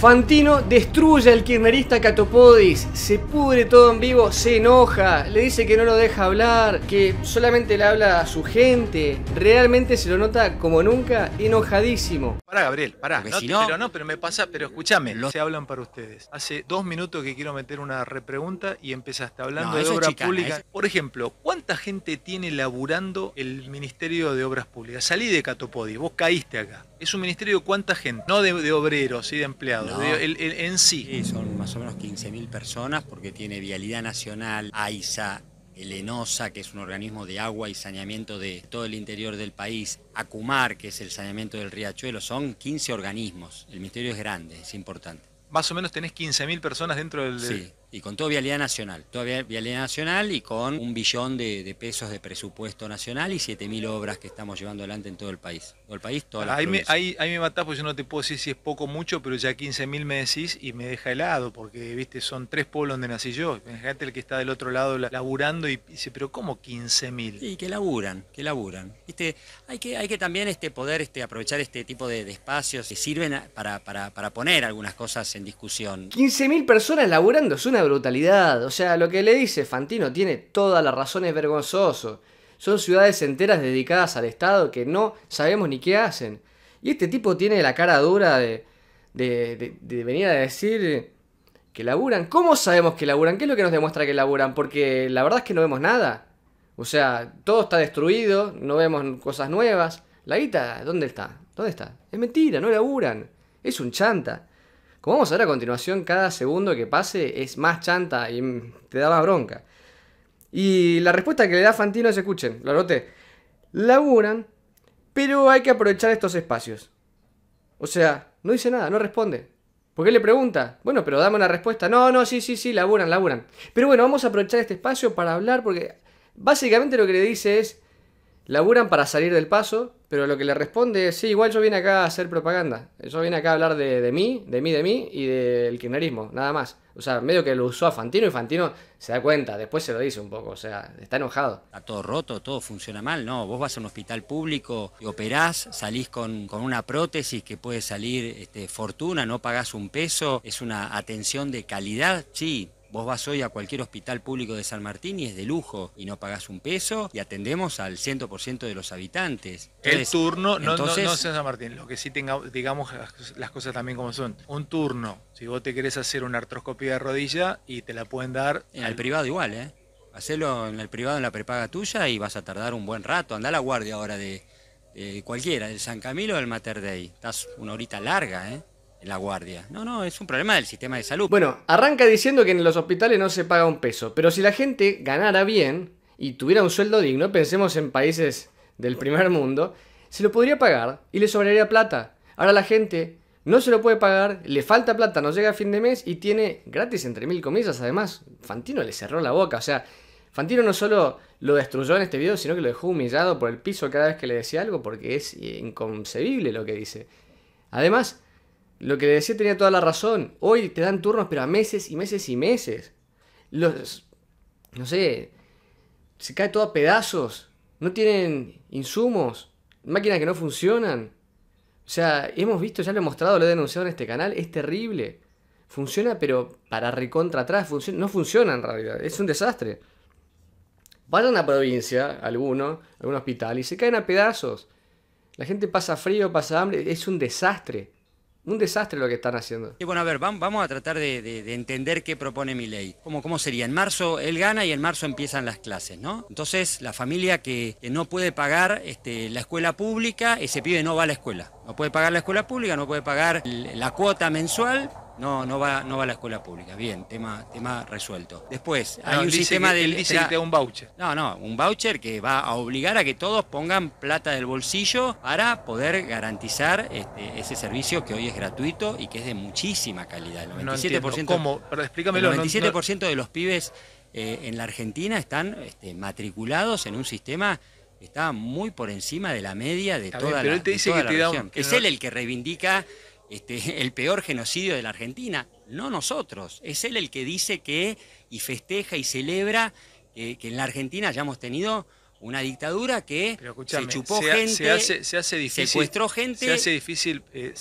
Fantino destruye al kirchnerista Katopodis, se pudre todo en vivo, se enoja, le dice que no lo deja hablar, que solamente le habla a su gente, realmente se lo nota como nunca, enojadísimo. Pará, Gabriel, pará, no, si no... pero me pasa, pero escúchame, se hablan para ustedes. Hace 2 minutos que quiero meter una repregunta y empezaste hablando de obra pública. Eso... Por ejemplo, ¿cuánta gente tiene laburando el Ministerio de Obras Públicas? Salí de Katopodis, vos caíste acá. Es un ministerio de cuánta gente, no de obreros y de empleados, no. En sí. Sí. Son más o menos 15.000 personas porque tiene Vialidad Nacional, AySA, Elenosa, que es un organismo de agua y saneamiento de todo el interior del país, ACUMAR, que es el saneamiento del riachuelo, son 15 organismos. El ministerio es grande, es importante. Más o menos tenés 15.000 personas dentro del... Sí, y con toda Vialidad Nacional. Toda Vialidad Nacional y con 1 billón de pesos de presupuesto nacional y 7.000 obras que estamos llevando adelante en todo el país. Todo el país, todas las provincias. Ahí me matás porque yo no te puedo decir si es poco o mucho, pero ya 15.000 me decís y me deja helado porque, viste, son 3 pueblos donde nací yo. Fíjate el que está del otro lado laburando y dice, pero ¿cómo 15.000? Sí, que laburan, que laburan. Viste, hay que también poder aprovechar este tipo de espacios que sirven para poner algunas cosas en discusión. 15.000 personas laburando, es una brutalidad. O sea, lo que le dice Fantino tiene toda la razón, es vergonzoso. Son ciudades enteras dedicadas al Estado que no sabemos ni qué hacen. Y este tipo tiene la cara dura de venir a decir que laburan. ¿Cómo sabemos que laburan? ¿Qué es lo que nos demuestra que laburan? Porque la verdad es que no vemos nada. O sea, todo está destruido, no vemos cosas nuevas. La guita, ¿dónde está? ¿Dónde está? Es mentira, no laburan. Es un chanta. Como vamos a ver a continuación, cada segundo que pase es más chanta y te da más bronca. Y la respuesta que le da Fantino es, escuchen, lo anoté. Laburan, pero hay que aprovechar estos espacios. O sea, no dice nada, no responde. ¿Por qué le pregunta? Bueno, pero dame una respuesta. No, sí, laburan, laburan. Pero bueno, vamos a aprovechar este espacio para hablar porque básicamente lo que le dice es laburan para salir del paso. Pero lo que le responde es, sí, igual yo vine acá a hacer propaganda. Yo vine acá a hablar de mí y del kirchnerismo, nada más. O sea, medio que lo usó a Fantino y Fantino se da cuenta, después se lo dice un poco, o sea, está enojado. Está todo roto, todo funciona mal, no, vos vas a un hospital público, y operás, salís con una prótesis que puede salir fortuna, no pagás un peso, es una atención de calidad, sí. Vos vas hoy a cualquier hospital público de San Martín y es de lujo y no pagás un peso y atendemos al 100% de los habitantes. Entonces, el turno, no sea San Martín, lo que sí digamos las cosas también como son. Un turno, si vos te querés hacer una artroscopía de rodilla y te la pueden dar... Al privado igual, ¿eh? Hacelo en el privado en la prepaga tuya y vas a tardar un buen rato. Andá a la guardia ahora de cualquiera, del San Camilo o del Mater Dei. Estás una horita larga, ¿eh? La guardia. No, es un problema del sistema de salud. Bueno, arranca diciendo que en los hospitales no se paga un peso, pero si la gente ganara bien y tuviera un sueldo digno, pensemos en países del primer mundo, se lo podría pagar y le sobraría plata. Ahora la gente no se lo puede pagar, le falta plata, no llega a fin de mes y tiene gratis entre mil comillas. Además, Fantino le cerró la boca, o sea, Fantino no solo lo destruyó en este video, sino que lo dejó humillado por el piso cada vez que le decía algo porque es inconcebible lo que dice. Además, lo que le decía tenía toda la razón. Hoy te dan turnos, pero a meses y meses y meses. No sé, se cae todo a pedazos. No tienen insumos. Máquinas que no funcionan. O sea, hemos visto, ya lo he mostrado, lo he denunciado en este canal. Es terrible. Funciona, pero para recontra atrás. No funciona en realidad. Es un desastre. Van a una provincia, algún hospital, y se caen a pedazos. La gente pasa frío, pasa hambre. Es un desastre. Un desastre lo que están haciendo. Y bueno, a ver, vamos a tratar de entender qué propone Milei. ¿Cómo sería? En marzo él gana y en marzo empiezan las clases, ¿no? Entonces, la familia que no puede pagar la escuela pública, ese pibe no va a la escuela. No puede pagar la escuela pública, no puede pagar la cuota mensual... No va a la escuela pública. Bien, tema resuelto. Después, hay un sistema de... Dice que te da un voucher. No, un voucher que va a obligar a que todos pongan plata del bolsillo para poder garantizar ese servicio que hoy es gratuito y que es de muchísima calidad. El 97%, no ¿cómo? Pero explícamelo, el 97% de los pibes en la Argentina están matriculados en un sistema... Está muy por encima de la media de toda la región. Es él el que reivindica... el peor genocidio de la Argentina, no nosotros. Es él el que dice y festeja y celebra que en la Argentina hayamos tenido Una dictadura que se chupó gente, se hace difícil, secuestró gente, se hace difícil, e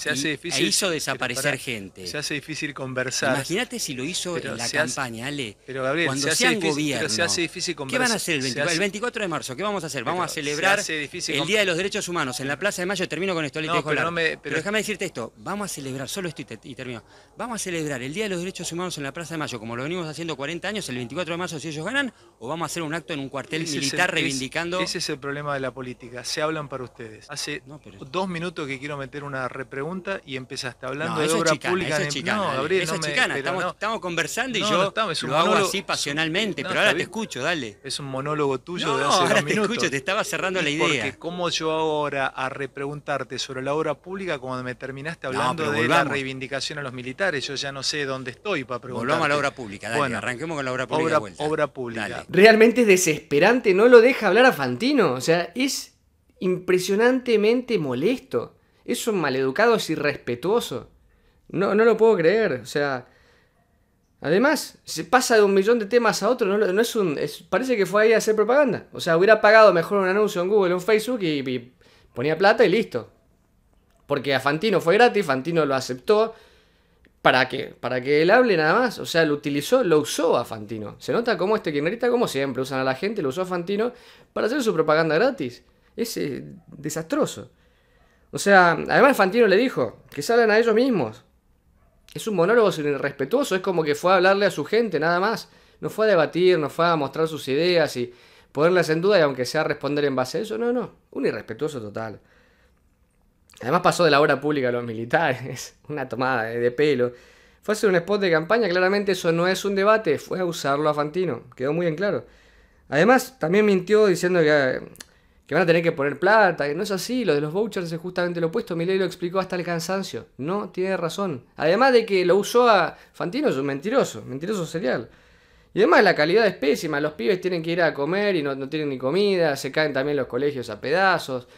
hizo desaparecer gente. Se hace difícil conversar. Imagínate si lo hizo en la campaña, Ale. Pero Gabriel, cuando sean gobierno, pero se hace difícil conversar. ¿Qué van a hacer el 24, el 24 de marzo? ¿Qué vamos a hacer? Vamos a celebrar el Día de los Derechos Humanos en la Plaza de Mayo. Termino con esto, pero déjame decirte esto. Vamos a celebrar, solo esto y termino. Vamos a celebrar el Día de los Derechos Humanos en la Plaza de Mayo, como lo venimos haciendo 40 años, el 24 de marzo si ellos ganan, o vamos a hacer un acto en un cuartel militar reivindicativo. Ese es el problema de la política, se hablan para ustedes. Hace 2 minutos que quiero meter una repregunta y empezaste hablando de obra pública. Eso es chicana, no, Gabriel, eso es chicana. Estamos conversando y yo lo hago así pasionalmente, pero ahora te escucho, dale. Es un monólogo tuyo de hace 2 minutos. Ahora te escucho, te estaba cerrando la idea. Porque cómo yo ahora a repreguntarte sobre la obra pública cuando me terminaste hablando de la reivindicación a los militares, yo ya no sé dónde estoy para preguntar. Volvamos a la obra pública, dale, arranquemos con la obra pública de vuelta. Obra pública. Realmente es desesperante, no lo deja hablar a Fantino, o sea, es impresionantemente molesto. Es un maleducado, es irrespetuoso. No lo puedo creer, o sea. Además, se pasa de un millón de temas a otro, no es un. Parece que fue ahí a hacer propaganda. O sea, hubiera pagado mejor un anuncio en Google, en Facebook y ponía plata y listo. Porque a Fantino fue gratis, Fantino lo aceptó. ¿Para qué? Para que él hable nada más. O sea, lo utilizó, lo usó a Fantino. Se nota como este kirchnerista, como siempre, usan a la gente, lo usó a Fantino para hacer su propaganda gratis. Es desastroso. O sea, además Fantino le dijo que salgan a ellos mismos. Es un monólogo irrespetuoso, es como que fue a hablarle a su gente, nada más. No fue a debatir, no fue a mostrar sus ideas y ponerlas en duda y aunque sea responder en base a eso. No, un irrespetuoso total. Además pasó de la obra pública a los militares, una tomada de pelo. Fue a hacer un spot de campaña, claramente eso no es un debate, fue a usarlo a Fantino, quedó muy bien claro. Además, también mintió diciendo que van a tener que poner plata, que no es así, lo de los vouchers es justamente lo opuesto, Milei lo explicó hasta el cansancio, no tiene razón. Además de que lo usó a Fantino, es un mentiroso, mentiroso serial. Y además la calidad es pésima, los pibes tienen que ir a comer y no tienen ni comida, se caen también los colegios a pedazos.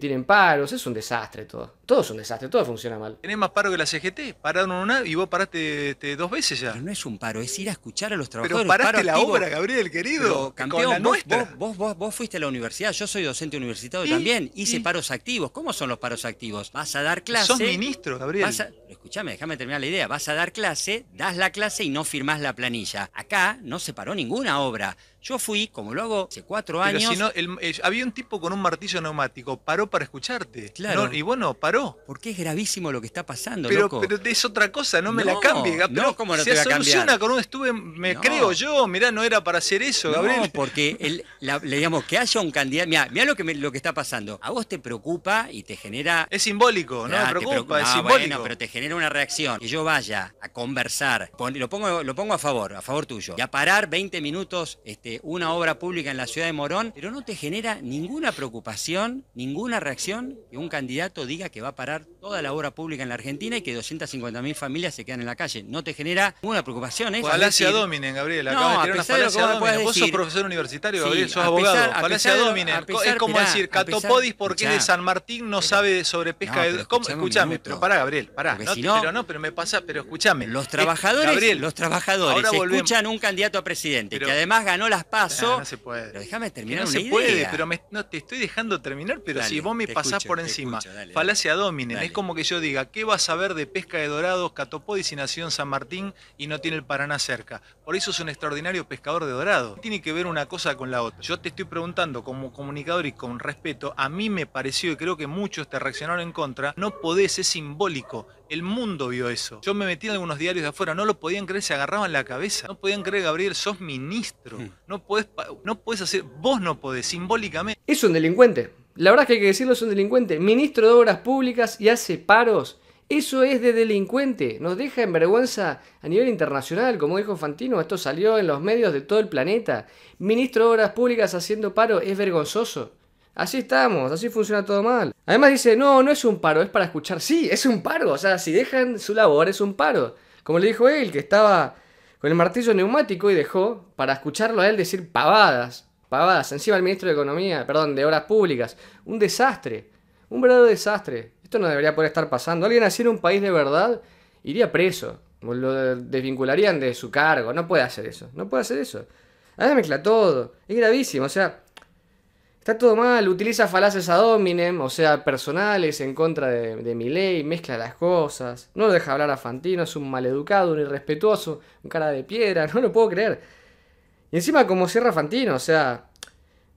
Tienen paros, es un desastre todo. Todo es un desastre, todo funciona mal. Tenés más paro que la CGT, pararon una y vos paraste 2 veces ya. Pero no es un paro, es ir a escuchar a los trabajadores. Pero paraste la obra, Gabriel, querido. Pero, campeón, vos fuiste a la universidad, yo soy docente universitario también, hice paros activos. ¿Cómo son los paros activos? Vas a dar clase. Sos ministro, Gabriel. Escuchame, déjame terminar la idea. Vas a dar clase, das la clase y no firmás la planilla. Acá no se paró ninguna obra. Yo fui, como lo hago hace 4 años... Pero si no, había un tipo con un martillo neumático, paró para escucharte. Claro. No, y bueno, paró. Porque es gravísimo lo que está pasando, loco. Pero es otra cosa, no me la cambie. No, ¿cómo no te va a cambiar? Se soluciona con un estuve, creo yo, mirá, no era para hacer eso, Gabriel. No, porque le digamos que haya un candidato... Mirá lo que está pasando. A vos te preocupa y te genera... Es simbólico, ¿no? Te preocupa, es simbólico. Bueno, pero te genera una reacción. Que yo vaya a conversar, lo pongo a favor tuyo, y a parar 20 minutos... una obra pública en la ciudad de Morón, pero no te genera ninguna preocupación, ninguna reacción que un candidato diga que va a parar toda la obra pública en la Argentina y que 250.000 familias se quedan en la calle. No te genera ninguna preocupación. Falacia dominen, Gabriel. Acabas de tirar una falacia dominen. Vos sos profesor universitario, Gabriel, sos abogado. Falacia dominen. Es como decir, Katopodis, porque de San Martín no sabe sobre pesca. Escuchame, pero pará, Gabriel, pará. Pero me pasa, pero escuchame. Los trabajadores escuchan un candidato a presidente que además ganó las Paso, no se puede. Pero déjame terminar. No se puede, pero no te estoy dejando terminar, pero dale, si vos me pasás por encima. Falacia dominen, es como que yo diga, ¿qué vas a ver de pesca de dorados? Katopodis y nació en San Martín y no tiene el Paraná cerca. Por eso es un extraordinario pescador de dorado. Tiene que ver una cosa con la otra. Yo te estoy preguntando como comunicador y con respeto, a mí me pareció, y creo que muchos te reaccionaron en contra, no podés, es simbólico. El mundo vio eso. Yo me metí en algunos diarios de afuera, no lo podían creer, se agarraban la cabeza. No podían creer, Gabriel, sos ministro. No podés hacer, vos no podés, simbólicamente. Es un delincuente. La verdad es que hay que decirlo, es un delincuente. Ministro de Obras Públicas y hace paros. Eso es de delincuente. Nos deja en vergüenza a nivel internacional, como dijo Fantino. Esto salió en los medios de todo el planeta. Ministro de Obras Públicas haciendo paro es vergonzoso. Así estamos, así funciona todo mal. Además dice, no es un paro, es para escuchar. Sí, es un paro, o sea, si dejan su labor es un paro. Como le dijo él, que estaba con el martillo neumático y dejó para escucharlo a él decir pavadas. Encima el ministro de Economía, perdón, de Obras Públicas. Un desastre, un verdadero desastre. Esto no debería poder estar pasando. Alguien así en un país de verdad iría preso. Lo desvincularían de su cargo, no puede hacer eso. Además mezcla todo, es gravísimo, o sea... Está todo mal, utiliza falaces ad hominem, o sea, personales en contra de Milei, mezcla las cosas, no lo deja hablar a Fantino, es un maleducado, un irrespetuoso, un cara de piedra, no lo puedo creer. Y encima como cierra Fantino, o sea,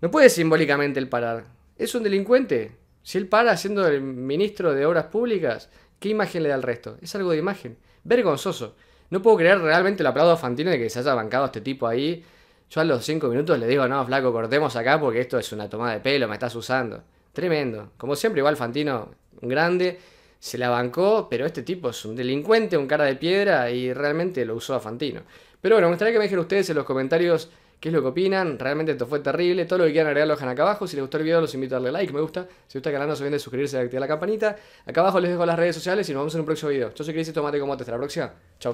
no puede simbólicamente él parar. Es un delincuente. Si él para siendo el ministro de Obras Públicas, ¿qué imagen le da al resto? Es algo de imagen. Vergonzoso. No puedo creer, realmente lo aplaudo a Fantino de que se haya bancado a este tipo ahí. Yo a los 5 minutos le digo, no, flaco, cortemos acá porque esto es una tomada de pelo, me estás usando. Tremendo. Como siempre, igual Fantino, un grande, se la bancó, pero este tipo es un delincuente, un cara de piedra y realmente lo usó a Fantino. Pero bueno, me gustaría que me dejen ustedes en los comentarios qué es lo que opinan. Realmente esto fue terrible. Todo lo que quieran agregar lo dejan acá abajo. Si les gustó el video los invito a darle like, me gusta. Si gusta el canal no se olviden de suscribirse y activar la campanita. Acá abajo les dejo las redes sociales y nos vemos en un próximo video. Yo soy Cris y tomate como te. Hasta la próxima. Chau.